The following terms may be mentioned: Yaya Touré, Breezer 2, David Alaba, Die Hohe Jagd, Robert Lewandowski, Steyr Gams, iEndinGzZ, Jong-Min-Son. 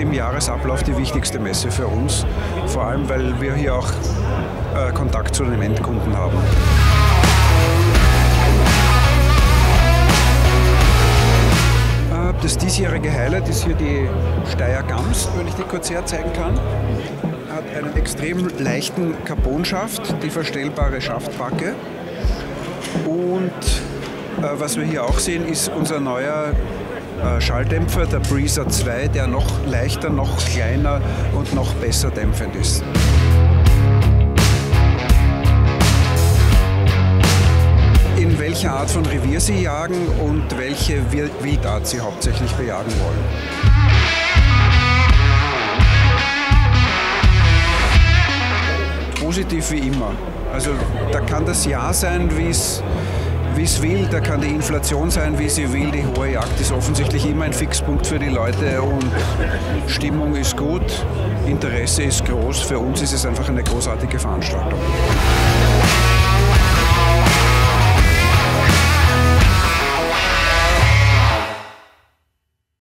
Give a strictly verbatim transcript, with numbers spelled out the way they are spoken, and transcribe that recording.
im Jahresablauf die wichtigste Messe für uns, vor allem weil wir hier auch äh, Kontakt zu den Endkunden haben. Das diesjährige Highlight ist hier die Steyr Gams, wenn ich die kurz herzeigen kann. Hat einen extrem leichten Carbonschaft, die verstellbare Schaftbacke. Und äh, was wir hier auch sehen, ist unser neuer äh, Schalldämpfer, der Breezer zwei, der noch leichter, noch kleiner und noch besser dämpfend ist. Welche Art von Revier sie jagen und welche Wildart sie hauptsächlich bejagen wollen. Positiv wie immer. Also da kann das Jahr sein, wie es wie es will, da kann die Inflation sein, wie sie will. Die hohe Jagd ist offensichtlich immer ein Fixpunkt für die Leute und Stimmung ist gut, Interesse ist groß. Für uns ist es einfach eine großartige Veranstaltung.